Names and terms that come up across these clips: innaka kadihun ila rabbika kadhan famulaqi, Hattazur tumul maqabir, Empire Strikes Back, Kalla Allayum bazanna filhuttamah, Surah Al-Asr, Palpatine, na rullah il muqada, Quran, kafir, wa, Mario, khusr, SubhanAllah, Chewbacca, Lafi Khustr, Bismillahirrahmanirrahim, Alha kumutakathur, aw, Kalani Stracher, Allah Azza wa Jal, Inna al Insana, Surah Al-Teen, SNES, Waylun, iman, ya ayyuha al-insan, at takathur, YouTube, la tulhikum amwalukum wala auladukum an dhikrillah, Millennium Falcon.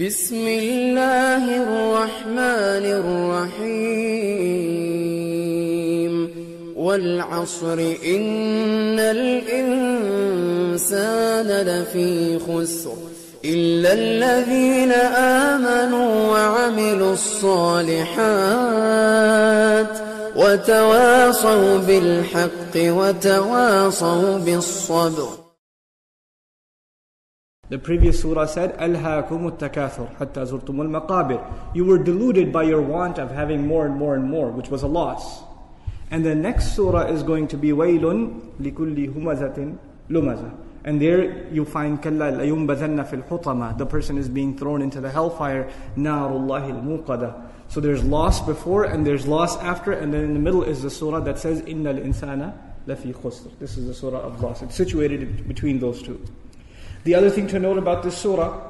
Bismillahirrahmanirrahim. Wal asri innal insana lafi khusr illa alladhina amanu wa amilus salihat wa tawasaw bil haqqi wa tawasaw bis sabr. The previous surah said, Alha kumutakathur, Hattazur tumul maqabir. You were deluded by your want of having more and more and more, which was a loss. And the next surah is going to be Waylun, Likulli Humazatin, Lumaza. And there you find Kalla Allayum bazanna filhuttamah. The person is being thrown into the hellfire, na rullah il muqada. So there's loss before and there's loss after, and then in the middle is the surah that says, Inna al Insana, Lafi Khustr. This is the surah of loss. It's situated between those two. The other thing to note about this surah,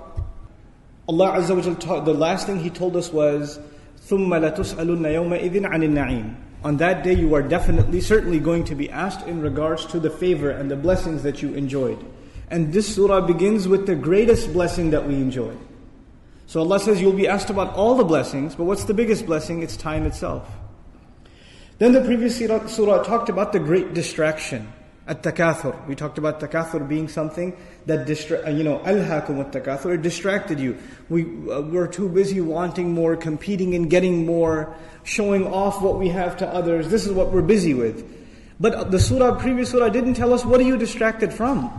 Allah Azza wa Jal the last thing He told us was, Thumma latus'alunna yawma idhin anilna'im. On that day you are definitely, certainly going to be asked in regards to the favor and the blessings that you enjoyed. And this surah begins with the greatest blessing that we enjoy. So Allah says you'll be asked about all the blessings, but what's the biggest blessing? It's time itself. Then the previous surah talked about the great distraction. At takathur. We talked about takathur being something that alha kumutakathur distracted you. We were too busy wanting more, competing and getting more, showing off what we have to others. This is what we're busy with. But the previous surah didn't tell us, what are you distracted from?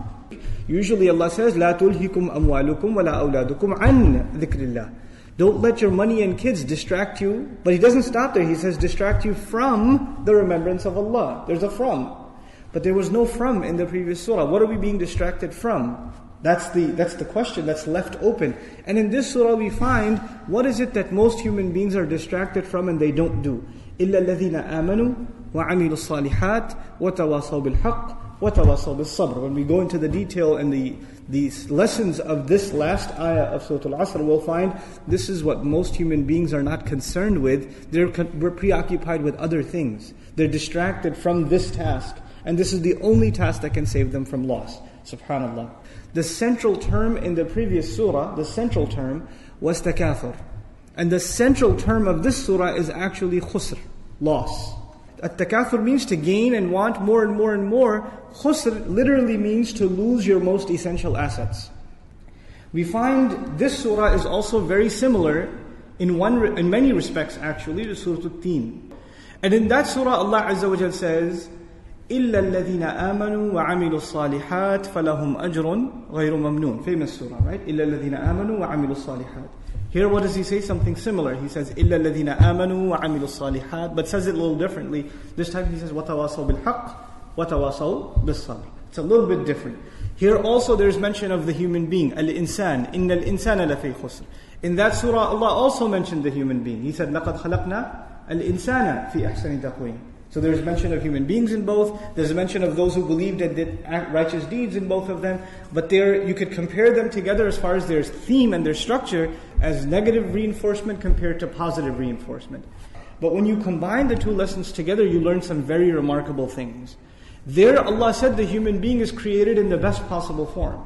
Usually Allah says, la tulhikum amwalukum wala auladukum an dhikrillah. Don't let your money and kids distract you. But He doesn't stop there. He says distract you from the remembrance of Allah. There's a from. But there was no from in the previous surah. What are we being distracted from? That's the question that's left open. And in this surah we find, what is it that most human beings are distracted from and they don't do? إِلَّا الَّذِينَ آمَنُوا وَعَمِلُوا الصَّالِحَاتِ وَتَوَاصَوْا بِالْحَقِّ وَتَوَاصَوْا بِالصَّبْرِ. When we go into the detail and the lessons of this last ayah of Surah Al-Asr, we'll find this is what most human beings are not concerned with. We're preoccupied with other things. They're distracted from this task. And this is the only task that can save them from loss. SubhanAllah. The central term in the previous surah, the central term was takathur. And the central term of this surah is actually khusr, loss. At-takathur means to gain and want more and more and more. Khusr literally means to lose your most essential assets. We find this surah is also very similar in many respects actually to Surah Al-Teen. And in that surah Allah Azza wa Jal says, إِلَّا الَّذِينَ آمَنُوا وَعَمِلُوا الصَّالِحَاتِ فَلَهُمْ أَجْرٌ غَيْرُ مَمْنُونَ. Famous surah, right? إِلَّا الَّذِينَ آمَنُوا وَعَمِلُوا الصَّالِحَاتِ. Here what does He say? Something similar. He says, إِلَّا الَّذِينَ آمَنُوا وَعَمِلُوا الصَّالِحَاتِ, but says it a little differently. This time He says, وَتَوَاصَوْا بِالْحَقِّ وَتَوَاصَوْا بِالصَّبْرِ. It's a little bit different. Here also there's mention of the human being, al-insan, inna al insana lafi khusr. In that surah Allah also mentioned the human being. He said, لَقَدْ خَلَقْنَا al-insana fi ahsan taqwim. So there's mention of human beings in both. There's a mention of those who believed and did righteous deeds in both of them. But there, you could compare them together as far as their theme and their structure as negative reinforcement compared to positive reinforcement. But when you combine the two lessons together, you learn some very remarkable things. There Allah said the human being is created in the best possible form.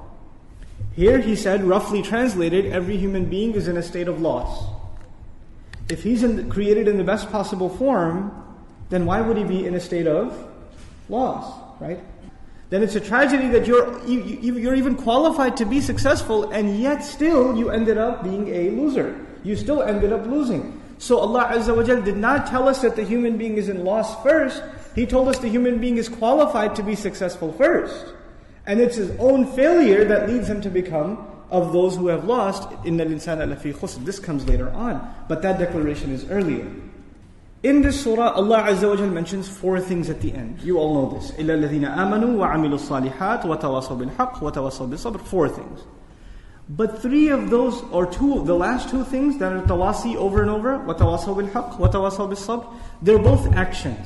Here He said, roughly translated, every human being is in a state of loss. If he's created in the best possible form, then why would he be in a state of loss, right? Then it's a tragedy that you're even qualified to be successful, and yet still you ended up being a loser. You still ended up losing. So Allah Azza wa Jal did not tell us that the human being is in loss first. He told us the human being is qualified to be successful first. And it's his own failure that leads him to become of those who have lost. Innal insana lafi khusr. This comes later on, but that declaration is earlier. In this surah, Allah Azza wa Jal mentions four things at the end. You all know this. إِلَّا الَّذِينَ آمَنُوا وَعَمِلُوا الصَّالِحَاتِ وَتَوَاصَوْا بِالْحَقِّ وَتَوَاصَوْا بِالصَّبْرِ. Four things. But three of those, or two, the last two things that are tawasi over and over, وَتَوَاصَوْا بِالْحَقِّ وَتَوَاصَوْا بِالصَّبْرِ, they're both actions.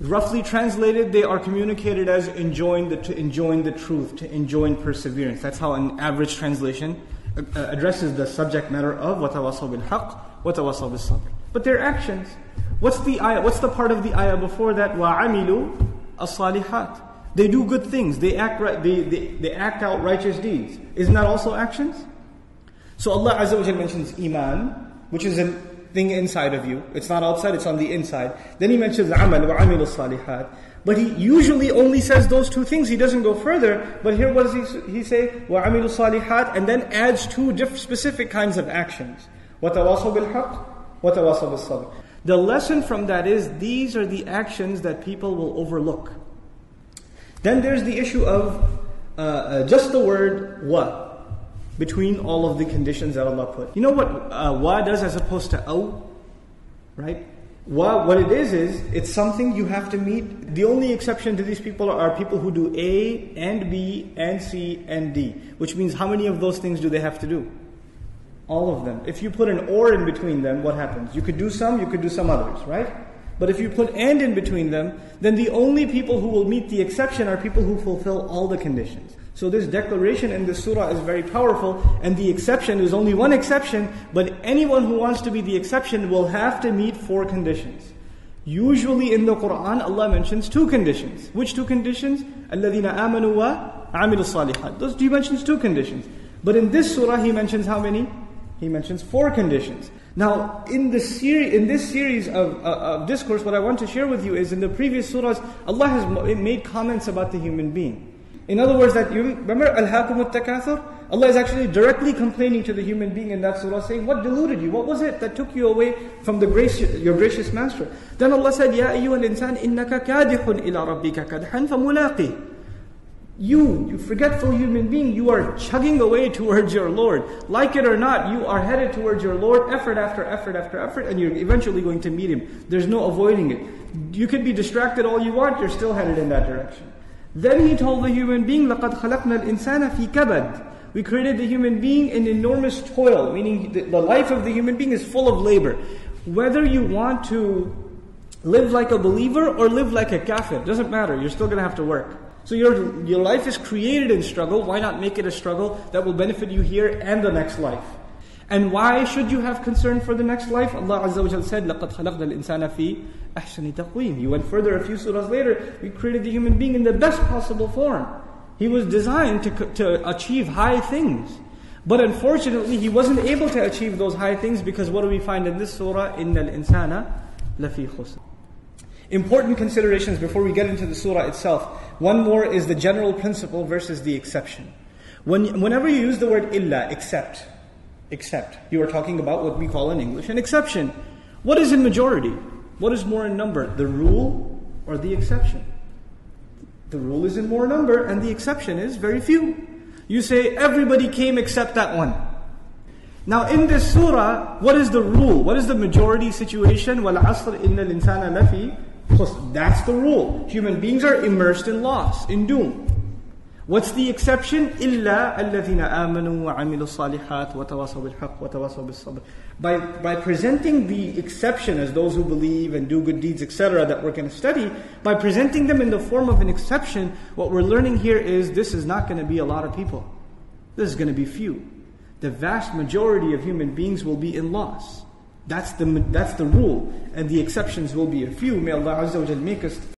Roughly translated, they are communicated as enjoin the truth, to enjoin perseverance. That's how an average translation addresses the subject matter of وَتَوَاصَوْا بِالْحَقِّ وَتَوَاصَوْا بِالصَّبْرِ. But their actions. What's the part of the ayah before that? وَعَمِلُوا الصَّالِحَاتِ. They do good things. They act out righteous deeds. Isn't that also actions? So Allah Azza wa Jal mentions iman, which is a thing inside of you. It's not outside, it's on the inside. Then he mentions amal wa amilu salihat. But he usually only says those two things. He doesn't go further. But here what does he say? Wa amilu salihat, and then adds two different specific kinds of actions. Wa tawassaw bil haqq, wa tawassaw bis sabr. The lesson from that is these are the actions that people will overlook. Then there's the issue of just the word wa, between all of the conditions that Allah put. You know what wa does as opposed to aw? Right? Wa, what it is it's something you have to meet. The only exception to these people are people who do A and B and C and D, which means how many of those things do they have to do? All of them. If you put an or in between them, what happens? You could do some others, right? But if you put and in between them, then the only people who will meet the exception are people who fulfill all the conditions. So this declaration in this surah is very powerful, and the exception is only one exception, but anyone who wants to be the exception will have to meet four conditions. Usually in the Quran, Allah mentions two conditions. Which two conditions? الَّذِينَ آمَنُوا وَعَمِلُوا الصَّالِحَاتِ. Those he mentions two conditions. But in this surah he mentions how many? He mentions four conditions. Now, in this series of discourse, what I want to share with you is in the previous surahs, Allah has made comments about the human being. In other words, that you remember Alha kumutakathur? Allah is actually directly complaining to the human being in that surah, saying, what deluded you? What was it that took you away from your gracious master? Then Allah said, ya ayyuha al-insan, innaka kadihun ila rabbika kadhan famulaqi. You forgetful human being, you are chugging away towards your Lord. Like it or not, you are headed towards your Lord, effort after effort after effort, and you're eventually going to meet Him. There's no avoiding it. You could be distracted all you want, you're still headed in that direction. Then He told the human being, لَقَدْ خَلَقْنَا الْإِنسَانَ فِي كَبَدٍ. We created the human being in enormous toil, meaning the life of the human being is full of labor. Whether you want to live like a believer or live like a kafir, doesn't matter, you're still going to have to work. So your life is created in struggle. Why not make it a struggle that will benefit you here and the next life? And why should you have concern for the next life? Allah Azza wa Jal said, لَقَدْ خَلَقْنَا الْإِنسَانَ فِي أَحْسَنِ تَقْوِيم. He went further a few surahs later. We created the human being in the best possible form. He was designed to achieve high things. But unfortunately, he wasn't able to achieve those high things because what do we find in this surah? Inna al Insana, Lafi Khustr. Important considerations before we get into the surah itself. One more is the general principle versus the exception. Whenever you use the word illa, except, you are talking about what we call in English an exception. What is in majority? What is more in number? The rule or the exception? The rule is in more number and the exception is very few. You say everybody came except that one. Now in this surah, what is the rule? What is the majority situation? وَالْعَصْرِ إِنَّ الْإِنسَانَ لَفِي خُسْرٍ. That's the rule. Human beings are immersed in loss, in doom. What's the exception? إِلَّا الَّذِينَ آمَنُوا وَعَمِلُوا الصَّالِحَاتِ وَتَوَاصَوْا بِالْحَقِّ وَتَوَاصَوْا بِالصَّبْرِ. By presenting the exception as those who believe and do good deeds, etc., that we're going to study, by presenting them in the form of an exception, what we're learning here is this is not going to be a lot of people. This is going to be few. The vast majority of human beings will be in loss. That's the rule. And the exceptions will be a few. May Allah Azza wa Jal make us